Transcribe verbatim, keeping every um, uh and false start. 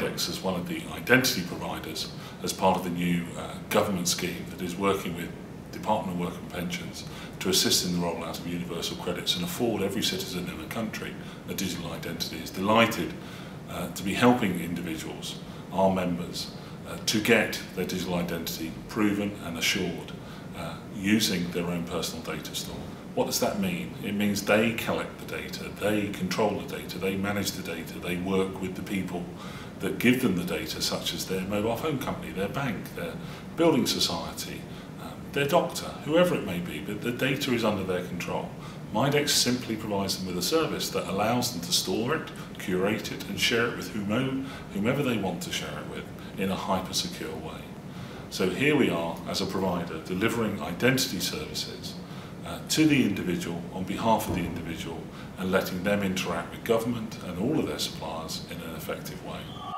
Mydex as one of the identity providers as part of the new uh, government scheme that is working with Department of Work and Pensions to assist in the rollout of universal credits and afford every citizen in the country a digital identity, is delighted uh, to be helping individuals, our members, uh, to get their digital identity proven and assured uh, using their own personal data store. What does that mean? It means they collect the data, they control the data, they manage the data, they work with the people that give them the data, such as their mobile phone company, their bank, their building society, their doctor, whoever it may be, but the data is under their control. Mydex simply provides them with a service that allows them to store it, curate it, and share it with whomever they want to share it with in a hyper-secure way. So here we are as a provider delivering identity services uh, to the individual on behalf of the individual and letting them interact with government and all of their suppliers in an effective way.